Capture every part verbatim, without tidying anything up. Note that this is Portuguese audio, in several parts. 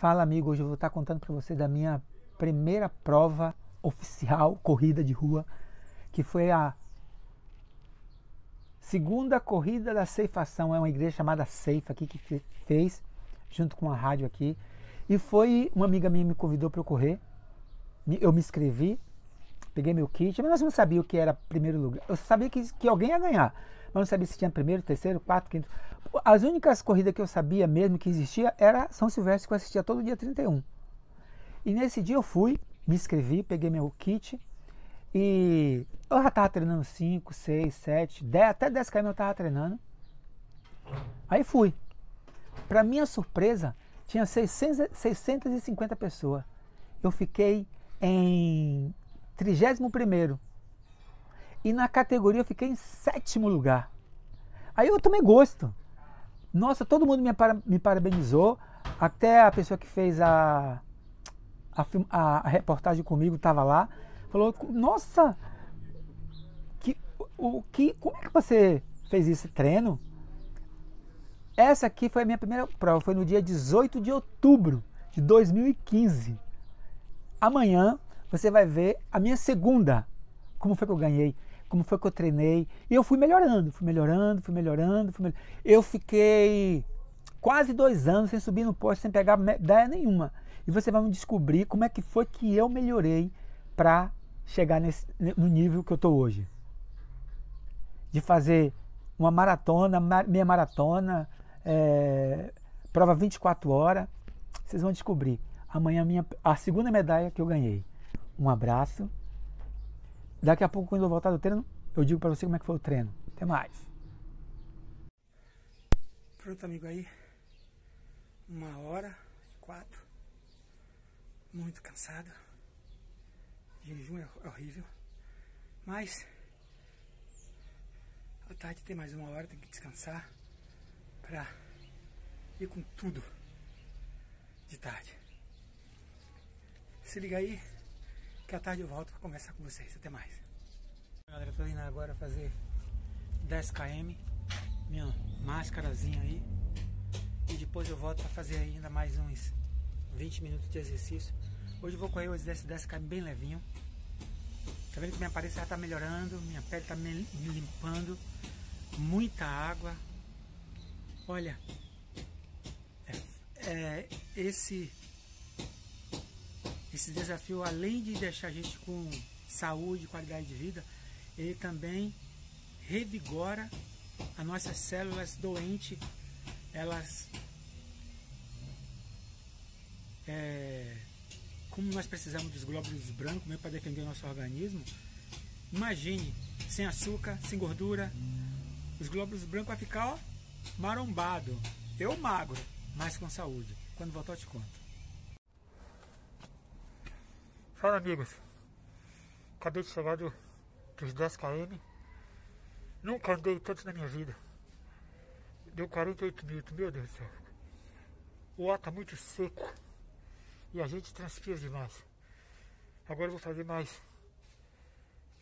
Fala amigo, hoje eu vou estar contando para você da minha primeira prova oficial, corrida de rua, que foi a segunda corrida da Ceifação. É uma igreja chamada Ceifa aqui que fez, junto com a rádio aqui. E foi, uma amiga minha me convidou para eu correr, eu me inscrevi, peguei meu kit, mas eu não sabia o que era primeiro lugar. Eu sabia que, que alguém ia ganhar, mas não sabia se tinha primeiro, terceiro, quarto, quinto. As únicas corridas que eu sabia mesmo que existia era São Silvestre, que eu assistia todo dia trinta e um. E nesse dia eu fui, me inscrevi, peguei meu kit e eu já estava treinando cinco, seis, sete, dez, até dez quilômetros eu estava treinando. Aí fui. Para minha surpresa, tinha seiscentas e cinquenta pessoas. Eu fiquei em trigésimo primeiro. E na categoria eu fiquei em sétimo lugar. Aí eu tomei gosto. Nossa, todo mundo me, para, me parabenizou, até a pessoa que fez a, a, a reportagem comigo estava lá, falou, nossa, que, o, que, como é que você fez esse treino? Essa aqui foi a minha primeira prova, foi no dia dezoito de outubro de dois mil e quinze. Amanhã você vai ver a minha segunda, como foi que eu ganhei, como foi que eu treinei, e eu fui melhorando, fui melhorando, fui melhorando, fui melhorando. Eu fiquei quase dois anos sem subir no posto, sem pegar medalha nenhuma, e você vai me descobrir como é que foi que eu melhorei para chegar nesse, no nível que eu estou hoje, de fazer uma maratona, meia maratona, é, prova vinte e quatro horas, vocês vão descobrir amanhã minha, a segunda medalha que eu ganhei. Um abraço. Daqui a pouco, quando eu voltar do treino, eu digo para você como é que foi o treino. Até mais. Pronto, amigo, aí. Uma hora e quatro. Muito cansado. Jejum é horrível. Mas, à tarde tem mais uma hora, tem que descansar para ir com tudo de tarde. Se liga aí, que à tarde eu volto para conversar com vocês. Até mais. Galera, tô indo agora fazer dez quilômetros, minha máscarazinha aí. E depois eu volto para fazer ainda mais uns vinte minutos de exercício. Hoje eu vou correr os dez quilômetros bem levinho. Tá vendo que minha aparência já tá melhorando, minha pele tá me limpando. Muita água. Olha, é, é, esse... Esse desafio, além de deixar a gente com saúde e qualidade de vida, ele também revigora as nossas células doentes, elas, é, como nós precisamos dos glóbulos brancos mesmo para defender o nosso organismo, imagine, sem açúcar, sem gordura, os glóbulos brancos vão ficar ó, marombado, eu magro, mas com saúde. Quando voltar eu te conto. Fala amigos, acabei de chegar do, dos dez quilômetros, nunca andei tanto na minha vida, deu quarenta e oito minutos, meu Deus do céu, o ar tá muito seco e a gente transpira demais. Agora eu vou fazer mais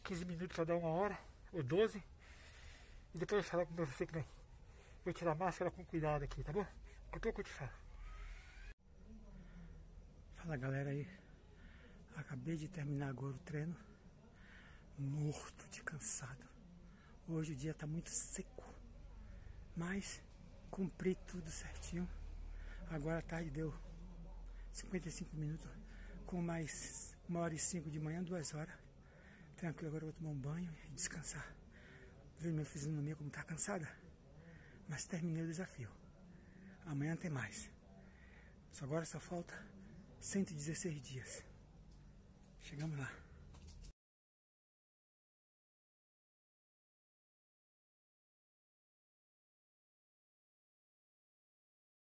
quinze minutos para dar uma hora, ou doze, e depois eu vou falar com você que vou tirar a máscara com cuidado aqui, tá bom? Eu tô com o que fala. Fala galera aí. Acabei de terminar agora o treino, morto de cansado. Hoje o dia tá muito seco, mas cumpri tudo certinho. Agora à tarde deu cinquenta e cinco minutos, com mais uma hora e cinco de manhã, duas horas. Tranquilo, agora eu vou tomar um banho e descansar. Ver minha fisionomia como tá cansada, mas terminei o desafio. Amanhã tem mais. Só agora só falta cento e dezesseis dias. Chegamos lá.